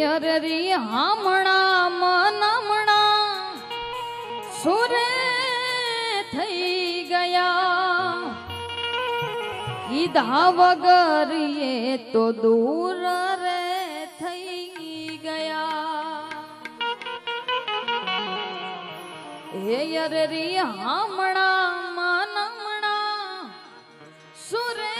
યરરી હામણા મનામણા સુરે થઈ ગયા ઈ ધાવગર એ તો દૂર રે થઈ ગયા હે યરરી હામણા મનામણા સુરે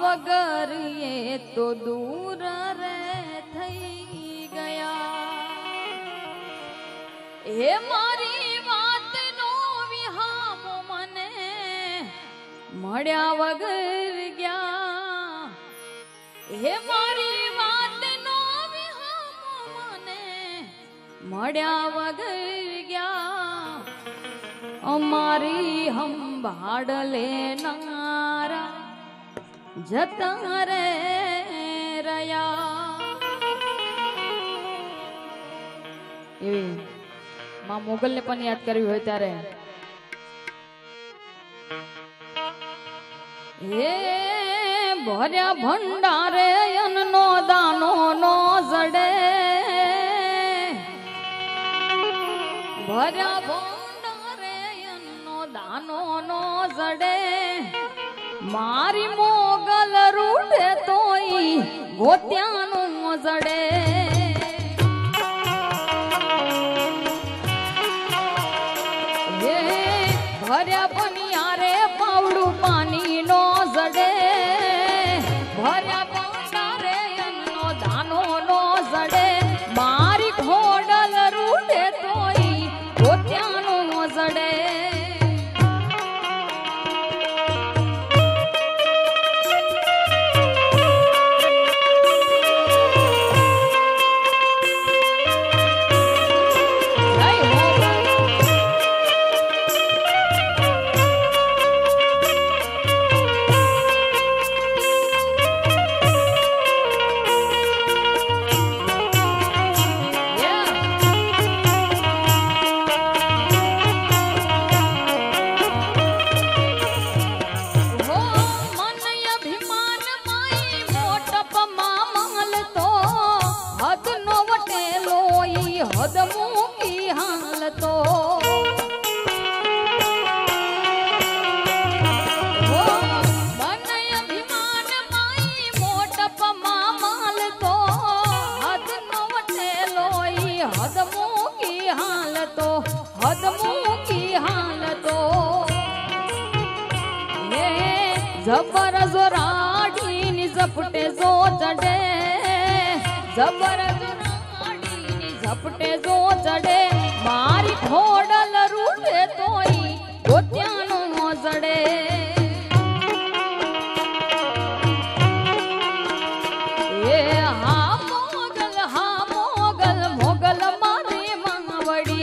वगर ये तो दूर रे थई गया हे मारी बात नो विहामो मने मड्या वगर गया हे मारी बात नो विहामो मने मड्या वगर गया अमारी हम भाड़ लेनारा जता रे रया मां मोगल ने पण याद करी होय त्यारे हे भर्या भंडारे अन्नो दानो नो जड़े भर्या भंडारे अन्नो दानो नो जड़े मारी मोगल रूठे तोई गोत्यानु जड़े भर्या बनियारे पावड़ू पानी नो जड़े भर्या बंडारे अन्नो दानो नो जड़े मारी घोडल रूठे तोई गोत्यानु जड़े जबर जो राठी नि झपटे जो चढ़े जबर जो राठी नि झपटे जो चढ़े मारी खोडल रूठे तोई गोत्यानो जड़े ए हा मोगल मोगल मारी मावड़ी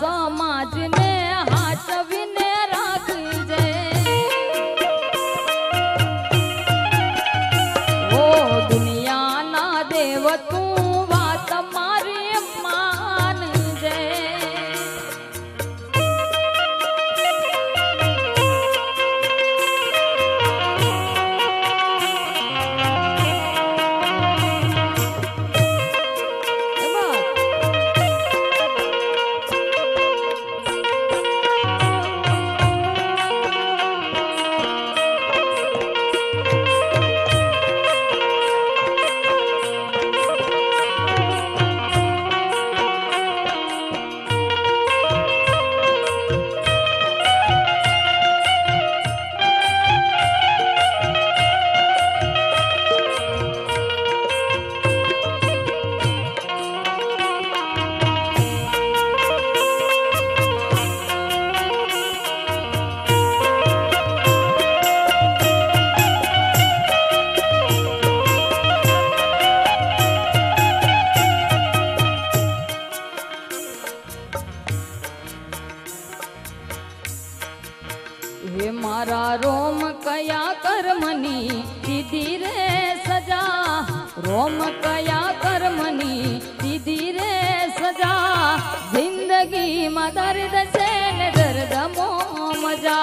समाज ने हाथ विने राख जे ओ दुनिया ना देव तू बात मारी मान जे। हे मारा रोम कया कर्मनी दीदी रे सजा, रोम कया कर्मनी दीदी रे सजा, जिंदगी में दर्द से न दर्द मो मजा,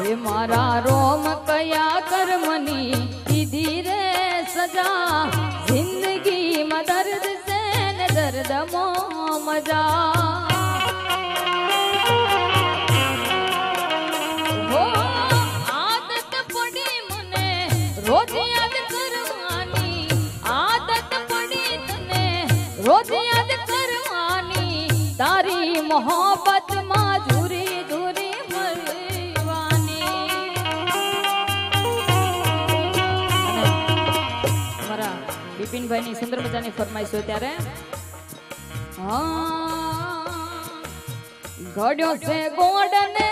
हे मारा रोम कया कर्मनी दीदी रे सजा, जिंदगी में दर्द दर्द मो मजा, हो आदत पड़ी मने रोज याद करवानी, आदत पड़ी तने रोज याद करवानी, तारी मोहब्बत मां झूरी झूरी मरवानी। हमारा विपिन भाई ने सुंदर मजा ने फरमाइश हो त्यारे घड़ियों से गोड़ ने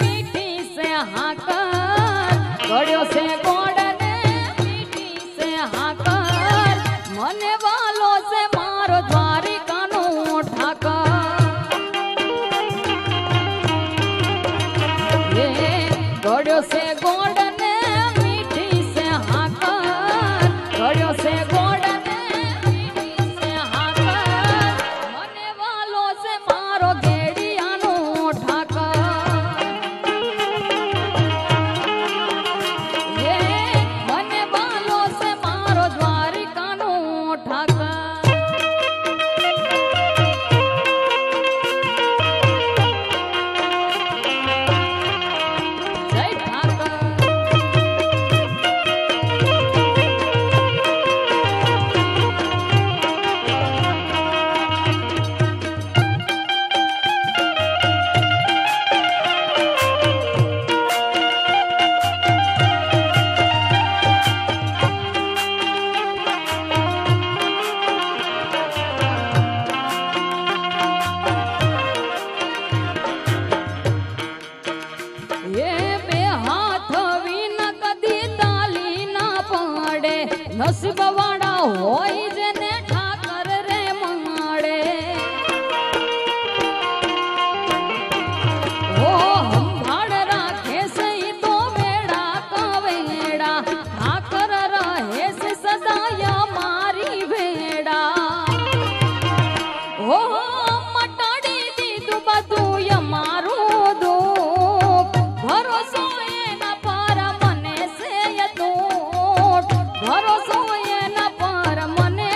मीठी से हाकर, घड़ियों से गोड़ ने मीठी से हाकर, मन वालों से मारो द्वारी कानू उठाकर, ये घड़ियों से गोड़ ने मीठी से हाकर, घड़ियों से नसीबवाड़ा होई जने ठाकर रे माड़े, ओ हम भाड़ राखे सही तो बेड़ा का बेड़ा, ठाकर रहे से सदा या मारी बेड़ा, ओ मटाड़ी दी तू बधू या मारू दो भरोसा ना पारा मने से, ये तो भरोसा न पर मने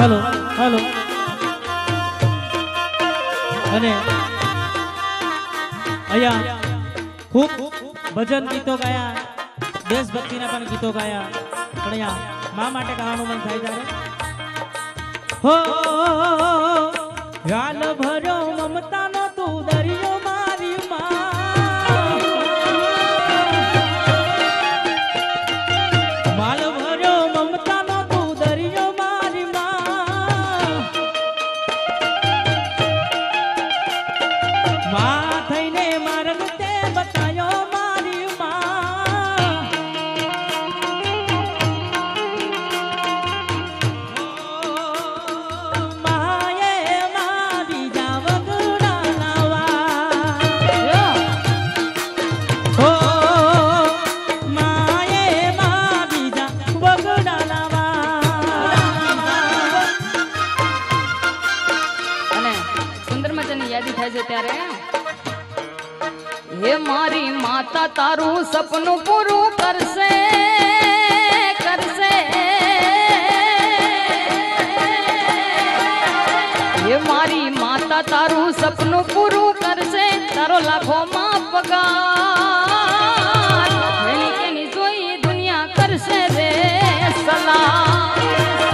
हेलो हेलो अने अया खूब भजन गीतों गाया, देशभक्ति ना पण गीतों गाया, पण या मां माटे गावानुं मन थाय जारे। हो याल भरो ममता नो तू दरियो मारी मां, माल भरो ममता नो तू दरियो मारी मां, मां थईने मारन ते बतायो मारी मां। माये मारी जावगुणा लावा, हो माये मारी जावगुणा लावा। અને સુંદર મજાની યાદી થાય છે ત્યારે હે મારી માતા તારું સપનું પૂરું કરશે કરશે, હે મારી માતા તારું સપનું પૂરું કરશે, તારો લાખોમાં પગાર એની કેની જોઈ દુનિયા કરશે રે સલામ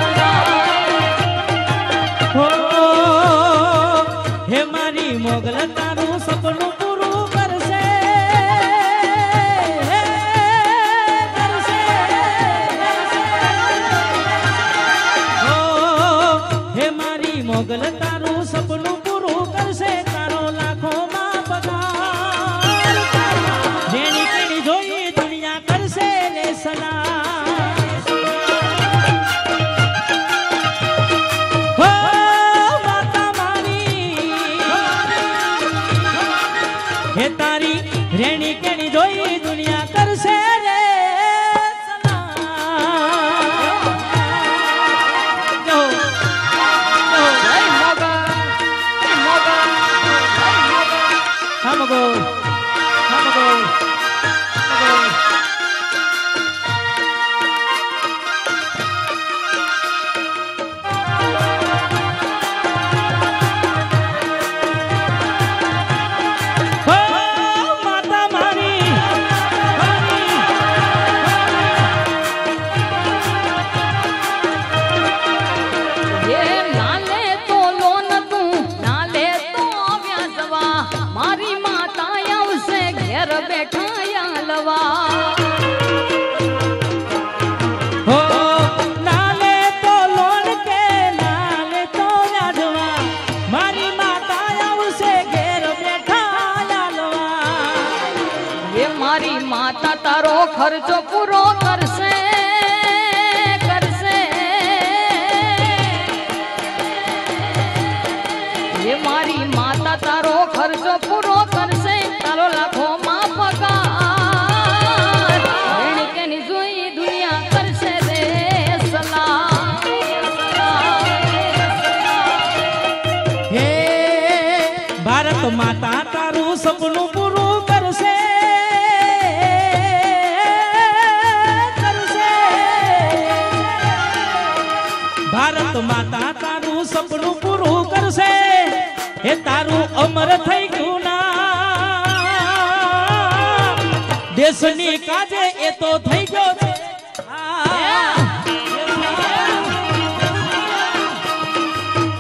સલામ। હો હે મારી મોગલ તારું સપનું પૂરું કરશે હે કરશે કરશે। હો હે મારી મોગલ તારું સપનું પૂરું કરશે, તારો લાખોમાં પગાર જેની કેની જોઈ દુનિયા કરશે ને સલામ। હો માતા મારી હે તારી રેણી કેણી જોઈ દુનિયા કરશે રે સલામ। જો हमको हमको हमको हो माता मारी मारी હે નાલે તો લોન તું નાલે તો વ્યાજવા, મારી માતા આવશે ઘેર બેઠા આલવા। हो नाले तो लोन के नाले तो व्याजवा, मारी माता आवशे घेर बेठा आलवा। હે મારી માતા તારો ખર્ચો પૂરો કરશે કરશે, હે મારી માતા તારો ખર્ચો પૂરો કરશે, તારો લાખોમાં પગાર એની કેની જોઈ દુનિયા કરશે રે સલામ સલામ। हे भारत माता तारू सपनू पूरू करशे करशे, भारत माता तारू सपनू पूरू करशे, हे तारू अमर થઈ ગયું નામ, દેશની કાજે એ તો થઈ ગયો છે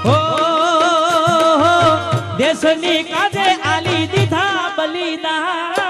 हो देशनी काजे आली दीधा बलिदान।